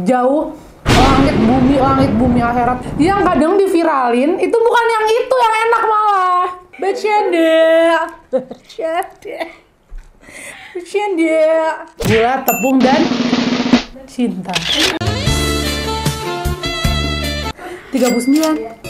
jauh, langit bumi akhirat. Yang kadang diviralin itu bukan yang itu, yang enak malah. Bercanda. Gula, tepung, dan cinta. 39.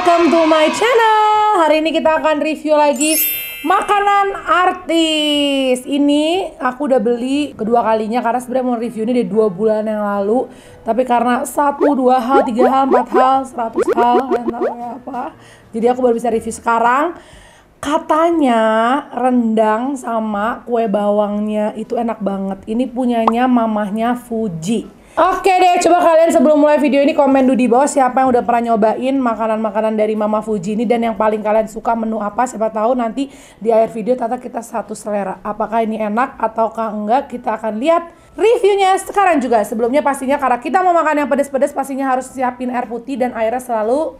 Welcome to my channel. Hari ini kita akan review lagi makanan artis. Ini aku udah beli kedua kalinya karena sebenarnya mau review ini dari 2 bulan yang lalu. Tapi karena 1, 2 hal, 3 hal, 4 hal, 100 hal, kalian tahu ya apa. Jadi aku baru bisa review sekarang. Katanya rendang sama kue bawangnya itu enak banget. Ini punyanya mamahnya Fuji. Oke deh, coba kalian sebelum mulai video ini komen dulu di bawah siapa yang udah pernah nyobain makanan-makanan dari Mama Fuji ini dan yang paling kalian suka menu apa. Siapa tahu nanti di akhir video ternyata kita satu selera. Apakah ini enak ataukah enggak, kita akan lihat reviewnya sekarang juga. Sebelumnya pastinya karena kita mau makan yang pedes-pedes pastinya harus siapin air putih dan airnya selalu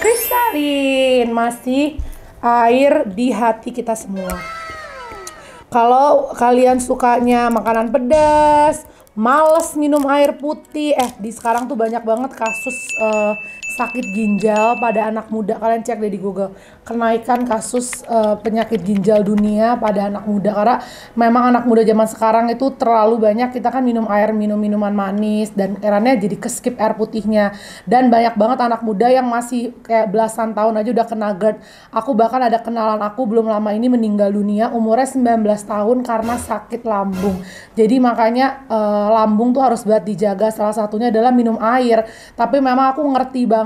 kristalin. Masih air di hati kita semua. Kalau kalian sukanya makanan pedas, males minum air putih, di sekarang tuh banyak banget kasus sakit ginjal pada anak muda. Kalian cek deh di Google, kenaikan kasus penyakit ginjal dunia pada anak muda. Karena memang anak muda zaman sekarang itu terlalu banyak, kita kan minum air, minuman manis, dan kerannya jadi keskip air putihnya. Dan banyak banget anak muda yang masih kayak belasan tahun aja udah kena GERD. Aku bahkan ada kenalan aku belum lama ini meninggal dunia, umurnya 19 tahun karena sakit lambung. Jadi makanya lambung tuh harus banget dijaga, salah satunya adalah minum air. Tapi memang aku ngerti banget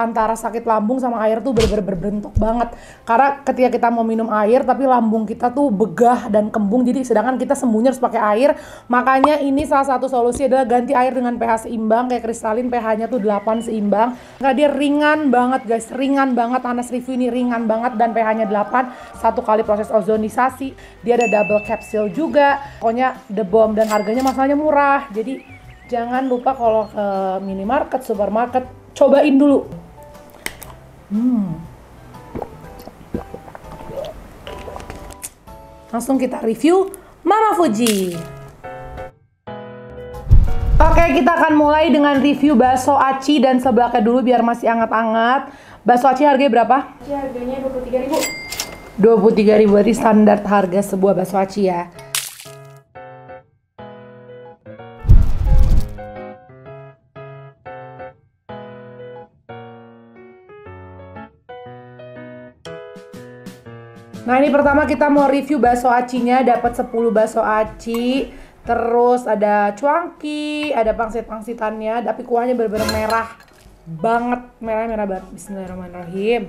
antara sakit lambung sama air tuh berbentuk banget. Karena ketika kita mau minum air tapi lambung kita tuh begah dan kembung, jadi sedangkan kita sembuhnya harus pakai air. Makanya ini salah satu solusi adalah ganti air dengan pH seimbang. Kayak Kristalin pH-nya tuh 8 seimbang. Nah, dia ringan banget guys, ringan banget. Anas review ini ringan banget dan pH-nya 8. 1 kali proses ozonisasi. Dia ada double capsule juga. Pokoknya the bomb, dan harganya masalahnya murah. Jadi jangan lupa kalau ke minimarket, supermarket, cobain dulu. Langsung kita review Mama Fuji. Oke, kita akan mulai dengan review bakso aci dan sebelaknya dulu biar masih anget-anget. Bakso aci harganya berapa? Harganya 23.000. 23.000 berarti standar harga sebuah bakso aci ya. Nah, ini pertama kita mau review bakso acinya, dapat 10 bakso aci, terus ada cuangki, ada pangsit-pangsitannya, tapi kuahnya bener-bener merah banget, merah-merah banget. Bismillahirrahmanirrahim.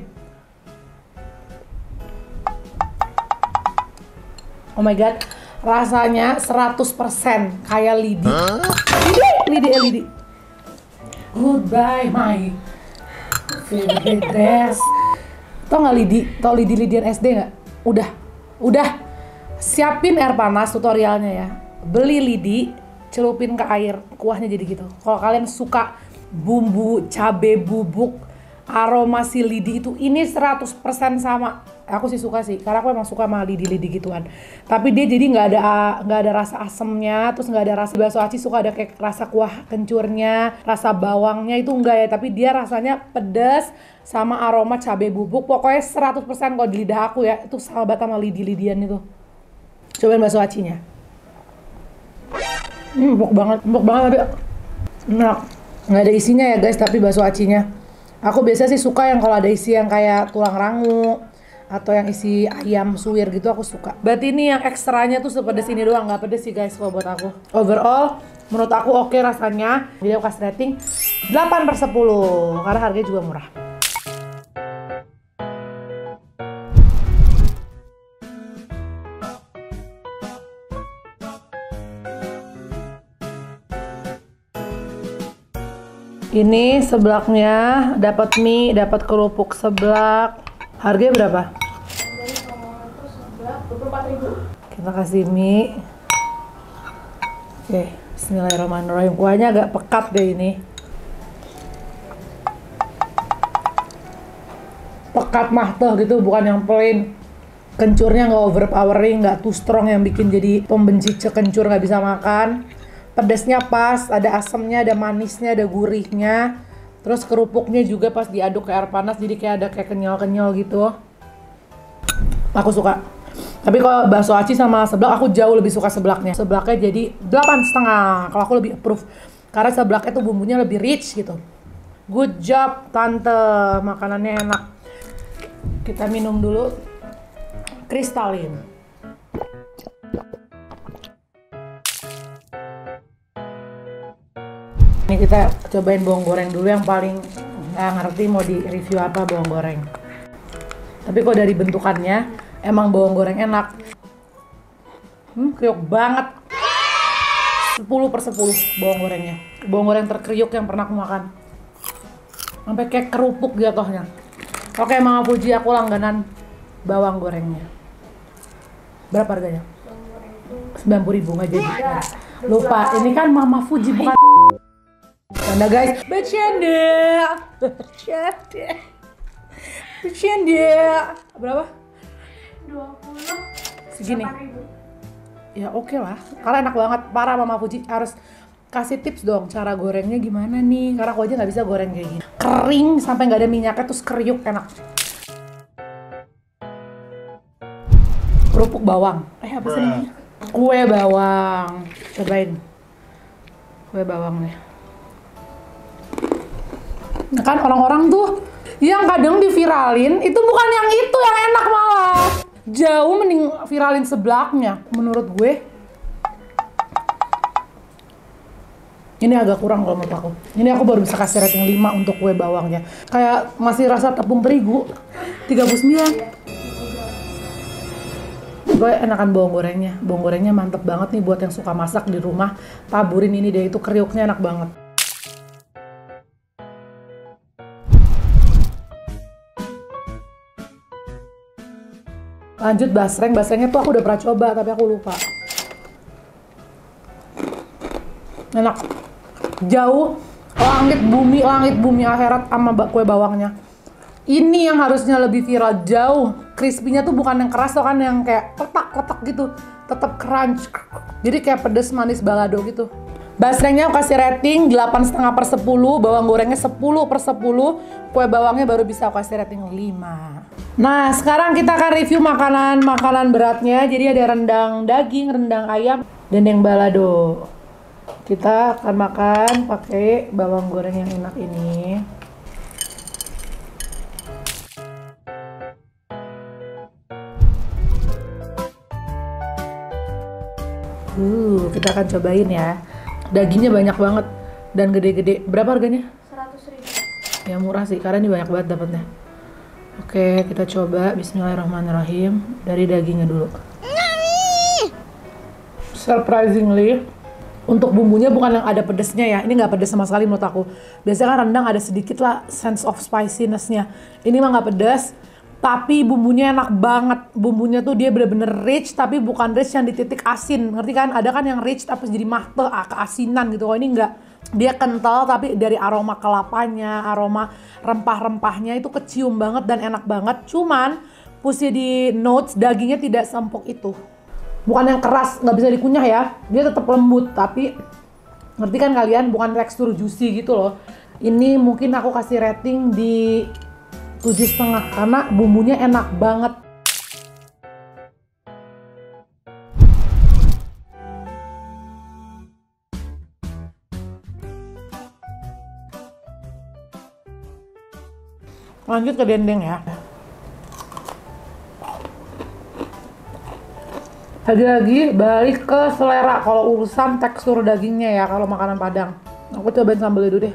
Oh my god, rasanya 100% kayak lidi. Goodbye my favorite dress. Tau nggak lidi? Tau lidi-lidian SD nggak? Udah siapin air panas, tutorialnya ya. Beli lidi, celupin ke air, kuahnya jadi gitu. Kalau kalian suka bumbu cabe bubuk, aroma si lidi itu, ini 100% sama. Aku sih suka sih, karena aku emang suka sama lidi-lidi gituan. Tapi dia jadi nggak ada rasa asemnya, terus nggak ada rasa bakso aci, suka ada kayak rasa kuah kencurnya, rasa bawangnya itu enggak ya. Tapi dia rasanya pedas sama aroma cabai bubuk. Pokoknya 100% kalau di lidah aku ya, itu sahabat sama lidi-lidian itu. Cobain bakso acinya. Empuk banget tapi enak. Nggak ada isinya ya guys, tapi bakso acinya. Aku biasanya sih suka yang kalau ada isi yang kayak tulang rangu, atau yang isi ayam suwir gitu, aku suka. Berarti ini yang ekstranya tuh sepedes ini doang, nggak pedes sih guys kalau buat aku. Overall, menurut aku oke rasanya. Jadi aku kasih rating 8/10, karena harganya juga murah. Ini seblaknya, dapat mie, dapat kerupuk seblak. Harganya berapa? Seblak 24.000. Kita kasih mie. Oke, bismillahirrahmanirrahim. Kuahnya agak pekat deh ini. Pekat mah tuh gitu, bukan yang plain. Kencurnya nggak overpowering, nggak too strong yang bikin jadi pembenci kencur nggak bisa makan. Pedasnya pas, ada asamnya, ada manisnya, ada gurihnya. Terus kerupuknya juga pas diaduk ke air panas jadi kayak ada kayak kenyal-kenyal gitu. Aku suka. Tapi kalau bakso aci sama seblak, aku jauh lebih suka seblaknya. Seblaknya jadi 8,5. Kalau aku lebih approve. Karena seblaknya tuh bumbunya lebih rich gitu. Good job, Tante. Makanannya enak. Kita minum dulu. Kristalin. Ini kita cobain bawang goreng dulu, yang paling nggak ngerti mau di review apa bawang goreng. Tapi kok dari bentukannya emang bawang goreng enak. Kriuk banget. 10/10 bawang gorengnya. Bawang goreng terkriuk yang pernah aku makan. Sampai kayak kerupuk jatuhnya. Oke, Mama Fuji, aku langganan bawang gorengnya. Berapa harganya? 90.000, nggak jadi. Lupa, ini kan Mama Fuji bukan. Bercanda guys, bercanda. Berapa? 20. Segini. Ya oke lah, karena enak banget. Parah, Mama Fuji harus kasih tips dong cara gorengnya gimana nih. Karena aku aja nggak bisa goreng kayak gini. Kering sampai nggak ada minyaknya, terus kriuk enak. Kerupuk bawang. Apa sih ini? Kue bawang. Cobain. Kue bawangnya. Kan orang-orang tuh yang kadang diviralin itu bukan yang itu yang enak, malah jauh mending viralin seblaknya menurut gue. Ini agak kurang kalau menurut aku. Ini aku baru bisa kasih rating 5 untuk kue bawangnya. Kayak masih rasa tepung terigu. 39. Gue enakan bawang gorengnya. Bawang gorengnya mantep banget nih buat yang suka masak di rumah. Taburin ini deh, itu kriuknya enak banget. Lanjut basreng, basrengnya tuh aku udah pernah coba tapi aku lupa. Enak. Jauh langit bumi akhirat sama kue bawangnya. Ini yang harusnya lebih viral jauh. Crispy-nya tuh bukan yang keras, kan yang kayak kotak-kotak gitu. Tetap crunch. Jadi kayak pedes manis balado gitu. Basrengnya aku kasih rating 8,5/10, bawang gorengnya 10/10, kue bawangnya baru bisa aku kasih rating 5. Nah, sekarang kita akan review makanan beratnya. Jadi ada rendang daging, rendang ayam, dendeng balado. Kita akan makan pakai bawang goreng yang enak ini. Kita akan cobain ya. Dagingnya banyak banget dan gede-gede. Berapa harganya? 100.000. Ya murah sih, karena ini banyak banget dapatnya. Oke, kita coba. Bismillahirrahmanirrahim. Dari dagingnya dulu. Surprisingly, untuk bumbunya bukan yang ada pedesnya ya. Ini nggak pedes sama sekali menurut aku. Biasanya kan rendang ada sedikit lah sense of spiciness-nya. Ini mah nggak pedes, tapi bumbunya enak banget. Bumbunya tuh dia bener-bener rich, tapi bukan rich yang dititik asin. Ngerti kan? Ada kan yang rich tapi jadi mahte, keasinan gitu. Kalau ini enggak. Dia kental tapi dari aroma kelapanya, aroma rempah-rempahnya itu kecium banget dan enak banget. Cuman, pusi di notes, dagingnya tidak sempuk itu. Bukan yang keras, nggak bisa dikunyah ya. Dia tetap lembut, tapi ngerti kan kalian? Bukan tekstur juicy gitu loh. Ini mungkin aku kasih rating di 7,5 karena bumbunya enak banget. Lanjut ke dendeng ya. Lagi-lagi balik ke selera kalau urusan tekstur dagingnya ya kalau makanan Padang. Aku cobain sambal dulu deh.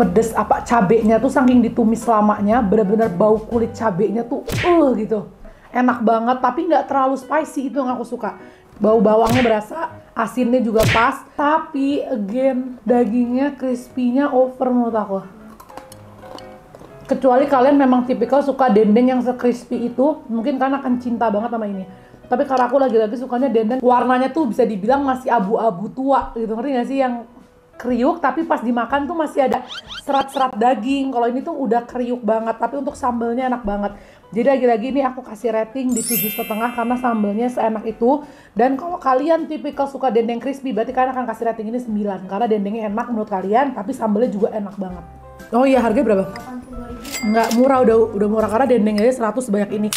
Pedes apa cabenya tuh saking ditumis lamanya, bener-bener bau kulit cabenya tuh gitu. Enak banget tapi nggak terlalu spicy, itu yang aku suka. Bau bawangnya berasa, asinnya juga pas, tapi again dagingnya crispy-nya over menurut aku. Kecuali kalian memang tipikal suka dendeng yang se-crispy itu, mungkin kalian akan cinta banget sama ini. Tapi karena aku lagi-lagi sukanya dendeng warnanya tuh bisa dibilang masih abu-abu tua gitu, ngerti gak sih? Yang kriuk tapi pas dimakan tuh masih ada serat-serat daging. Kalau ini tuh udah kriuk banget, tapi untuk sambelnya enak banget. Jadi lagi-lagi ini aku kasih rating di 7,5 karena sambelnya seenak itu. Dan kalau kalian tipikal suka dendeng crispy, berarti kalian akan kasih rating ini 9 karena dendengnya enak menurut kalian, tapi sambelnya juga enak banget. Oh iya, harganya berapa? 82.000. Nggak murah, udah murah karena dendengnya 100 sebanyak ini.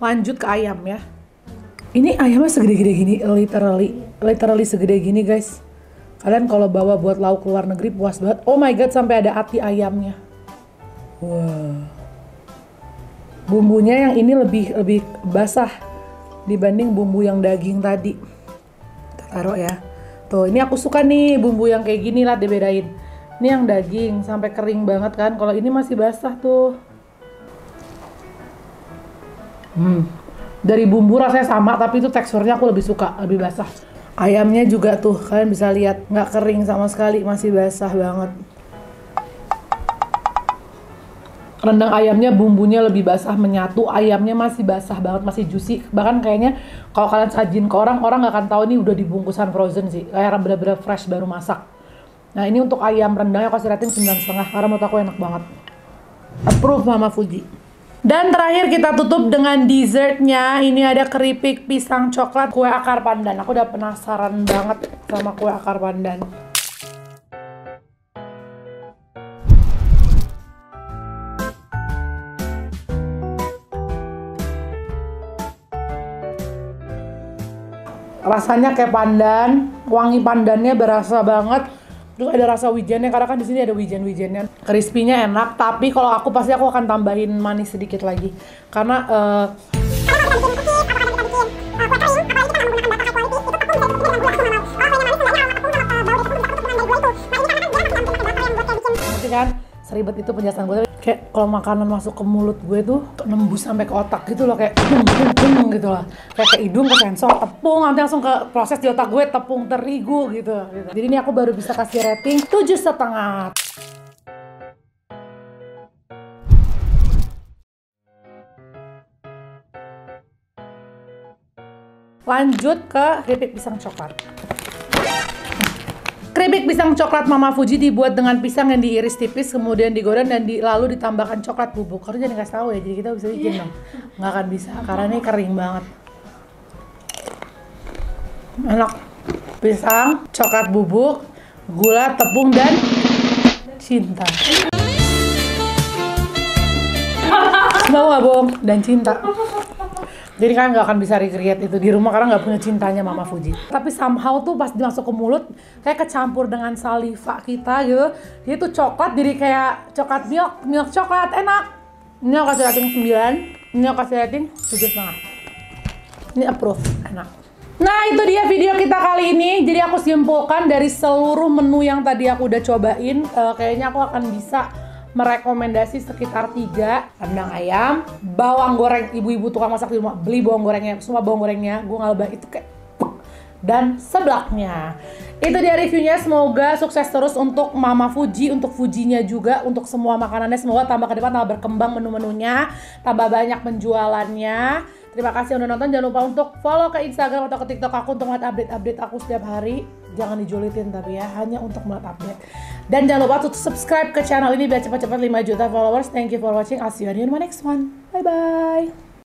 Lanjut ke ayam ya. Ini ayamnya segede-gede gini, literally segede gini guys. Kalian kalau bawa buat lauk luar negeri puas banget. Oh my god, sampai ada ati ayamnya. Wow. Bumbunya yang ini lebih basah dibanding bumbu yang daging tadi. Kita taruh ya. Tuh, ini aku suka nih bumbu yang kayak gini lah dibedain. Ini yang daging sampai kering banget kan. Kalau ini masih basah tuh. Dari bumbu rasanya sama, tapi itu teksturnya aku lebih suka, lebih basah. Ayamnya juga tuh, kalian bisa lihat nggak kering sama sekali, masih basah banget. Rendang ayamnya bumbunya lebih basah menyatu, ayamnya masih basah banget, masih juicy. Bahkan kayaknya kalau kalian sajiin ke orang, orang nggak akan tahu ini udah dibungkusan frozen sih, kayak bener-bener fresh baru masak. Nah ini untuk ayam rendangnya aku kasih rating 9,5 karena menurut aku enak banget. Approve Mama Fuji. Dan terakhir kita tutup dengan dessertnya. Ini ada keripik pisang coklat kue akar pandan. Aku udah penasaran banget sama kue akar pandan. Rasanya kayak pandan, wangi pandannya berasa banget. Terus ada rasa wijennya, karena kan di sini ada wijen-wijennya. Crispy-nya enak, tapi kalau aku pasti aku akan tambahin manis sedikit lagi. Karena kan seribet itu penjelasan gue. Kayak kalau makanan masuk ke mulut gue tuh nembus sampai ke otak gitu loh, kayak tepung gitu lah, kayak ke hidung, ke sensor tepung, nanti langsung ke proses di otak gue tepung terigu gitu. Jadi ini aku baru bisa kasih rating 7,5. Lanjut ke keripik pisang coklat. Keripik pisang coklat Mama Fuji dibuat dengan pisang yang diiris tipis, kemudian digoreng dan lalu ditambahkan coklat bubuk. Karena jangan kasih tahu ya, jadi kita bisa bikin dong. Nggak akan bisa, karena ini kering banget. Enak. Pisang, coklat bubuk, gula, tepung, dan cinta. Mau nggak bohong? Dan cinta. Jadi kalian nggak akan bisa recreate itu di rumah karena nggak punya cintanya Mama Fuji. Tapi somehow tuh pas masuk ke mulut kayak kecampur dengan saliva kita gitu. Dia tuh coklat, jadi kayak coklat milk coklat, enak. Ini aku kasih rating 9, ini aku kasih rating 7,5. Ini approve, enak. Nah itu dia video kita kali ini. Jadi aku simpulkan dari seluruh menu yang tadi aku udah cobain, kayaknya aku akan bisa merekomendasi sekitar 3. Rendang ayam, bawang goreng, ibu-ibu tukang masak di rumah beli bawang gorengnya, semua bawang gorengnya gue ngalbah itu kayak, dan seblaknya. Itu dia reviewnya, semoga sukses terus untuk Mama Fuji, untuk Fujinya juga, untuk semua makanannya, semoga tambah ke depan tambah berkembang menu-menunya, tambah banyak penjualannya. Terima kasih udah nonton, jangan lupa untuk follow ke Instagram atau ke TikTok aku untuk melihat update-update aku setiap hari. Jangan dijulitin tapi ya, hanya untuk melihat update. Dan jangan lupa untuk subscribe ke channel ini biar cepat-cepat 5 juta followers. Thank you for watching, I'll see you in my next one. Bye-bye.